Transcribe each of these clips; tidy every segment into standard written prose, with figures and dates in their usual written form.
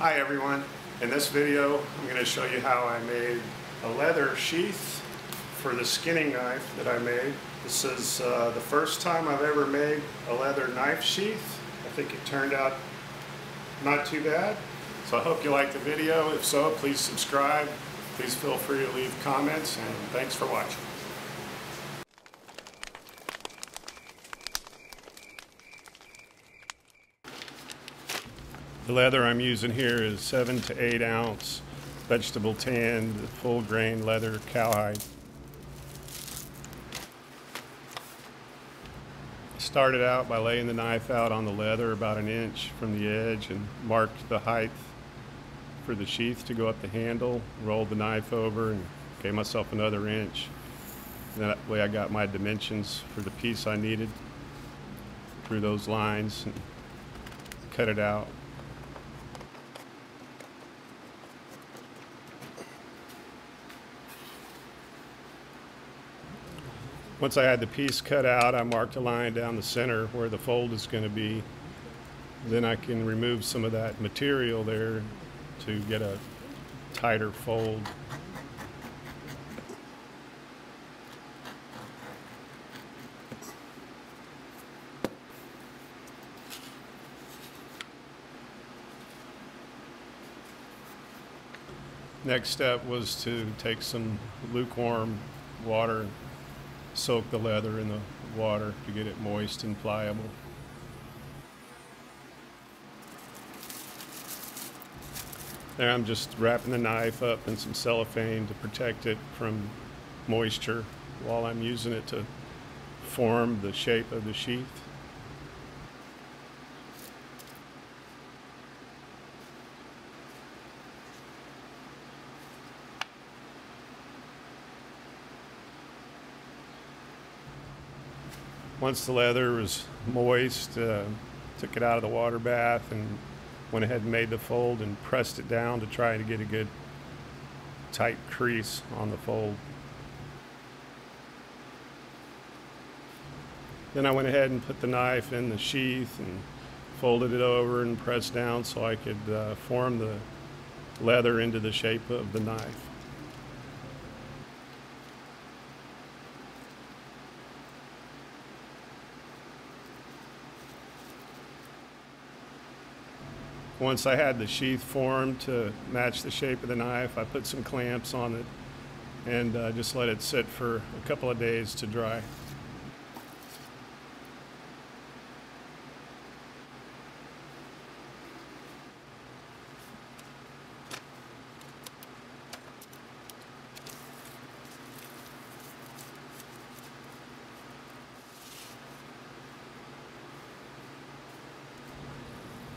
Hi everyone, in this video I'm going to show you how I made a leather sheath for the skinning knife that I made. This is the first time I've ever made a leather knife sheath. I think it turned out not too bad. So I hope you liked the video. If so, please subscribe. Please feel free to leave comments, and thanks for watching. The leather I'm using here is 7 to 8 ounce vegetable tanned, full grain leather cowhide. I started out by laying the knife out on the leather about 1 inch from the edge and marked the height for the sheath to go up the handle, rolled the knife over and gave myself another inch. And that way I got my dimensions for the piece I needed through those lines and cut it out. Once I had the piece cut out, I marked a line down the center where the fold is going to be. Then I can remove some of that material there to get a tighter fold. Next step was to take some lukewarm water, soak the leather in the water to get it moist and pliable. Now I'm just wrapping the knife up in some cellophane to protect it from moisture while I'm using it to form the shape of the sheath. Once the leather was moist, took it out of the water bath and went ahead and made the fold and pressed it down to try to get a good tight crease on the fold. Then I went ahead and put the knife in the sheath and folded it over and pressed down so I could form the leather into the shape of the knife. Once I had the sheath formed to match the shape of the knife, I put some clamps on it and just let it sit for a couple of days to dry.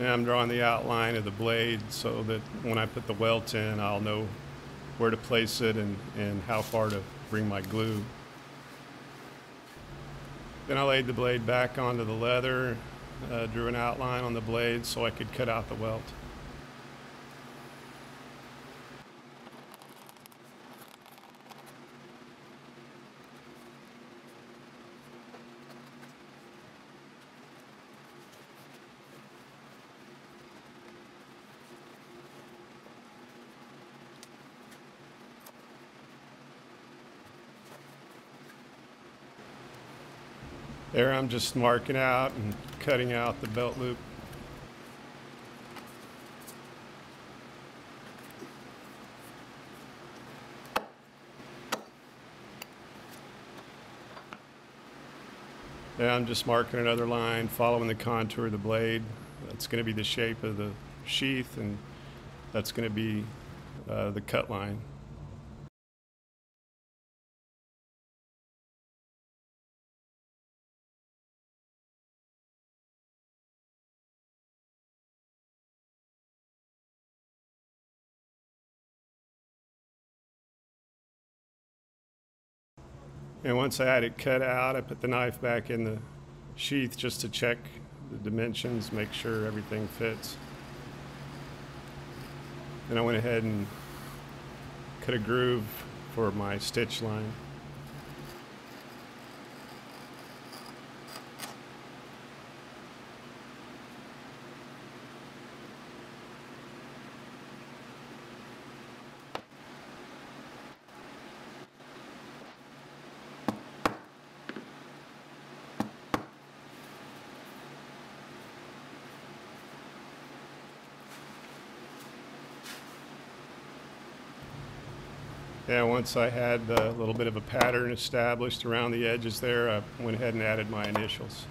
And I'm drawing the outline of the blade so that when I put the welt in, I'll know where to place it and how far to bring my glue. Then I laid the blade back onto the leather, drew an outline on the blade so I could cut out the welt. There I'm just marking out and cutting out the belt loop. Now I'm just marking another line, following the contour of the blade. That's going to be the shape of the sheath, and that's going to be the cut line. And once I had it cut out, I put the knife back in the sheath just to check the dimensions, make sure everything fits. And I went ahead and cut a groove for my stitch line. Yeah, once I had a little bit of a pattern established around the edges there, I went ahead and added my initials.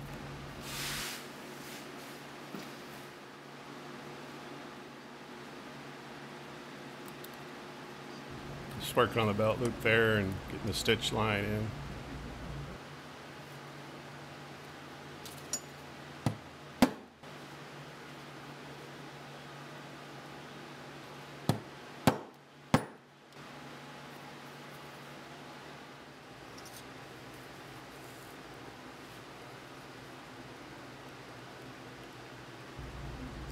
Just working on the belt loop there and getting the stitch line in.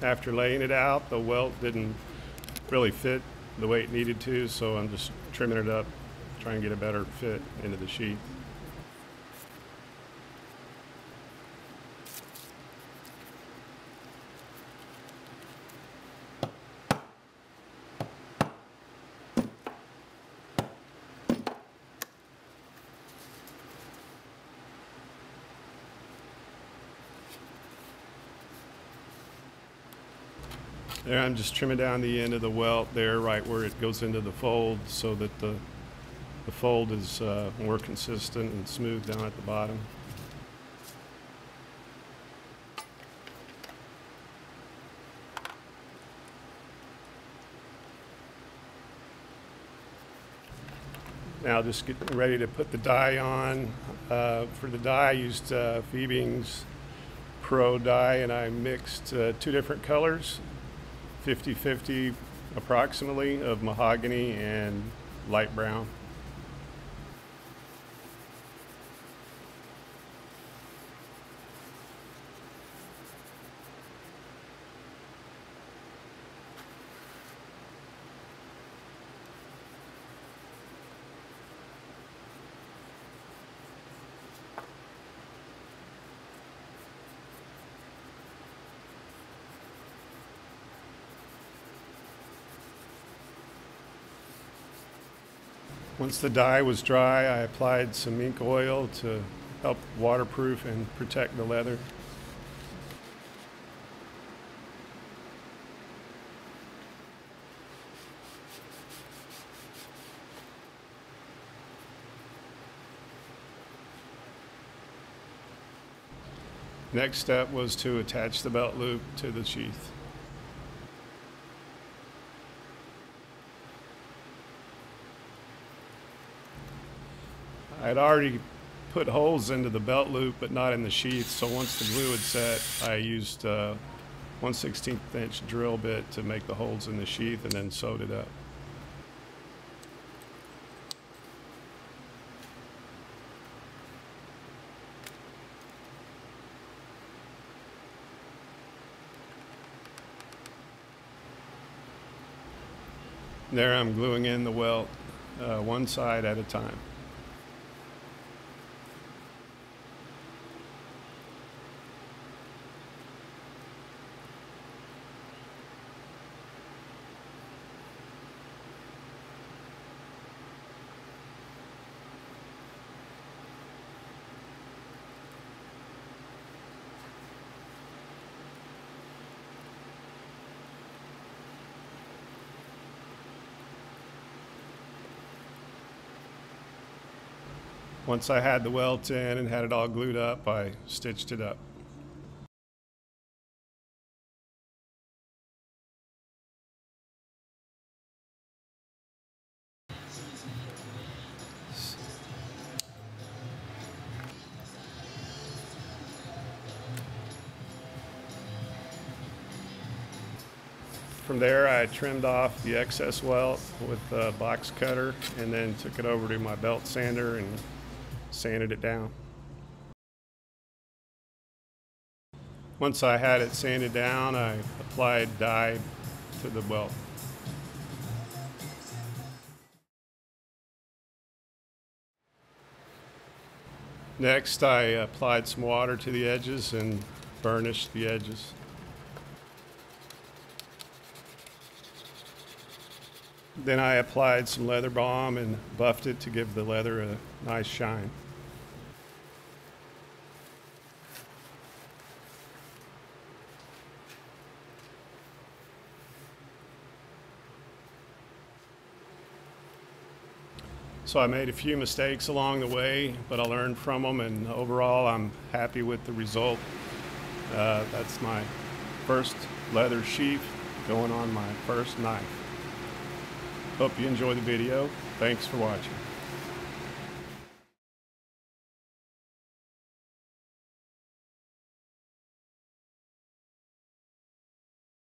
After laying it out, the welt didn't really fit the way it needed to, so I'm just trimming it up, trying to get a better fit into the sheath. There, I'm just trimming down the end of the welt there, right where it goes into the fold, so that the fold is more consistent and smooth down at the bottom. Now just getting ready to put the dye on. For the dye, I used Fiebing's Pro dye, and I mixed two different colors. 50-50 approximately of mahogany and light brown. Once the dye was dry, I applied some ink oil to help waterproof and protect the leather. Next step was to attach the belt loop to the sheath. I had already put holes into the belt loop, but not in the sheath, so once the glue had set, I used a 1/16 inch drill bit to make the holes in the sheath and then sewed it up. There I'm gluing in the welt one side at a time. Once I had the welt in and had it all glued up, I stitched it up. From there, I trimmed off the excess welt with a box cutter and then took it over to my belt sander and sanded it down. Once I had it sanded down, I applied dye to the welt. Next, I applied some water to the edges and burnished the edges. Then I applied some leather balm and buffed it to give the leather a nice shine. So I made a few mistakes along the way, but I learned from them, and overall I'm happy with the result. That's my first leather sheath going on my first knife. Hope you enjoy the video. Thanks for watching.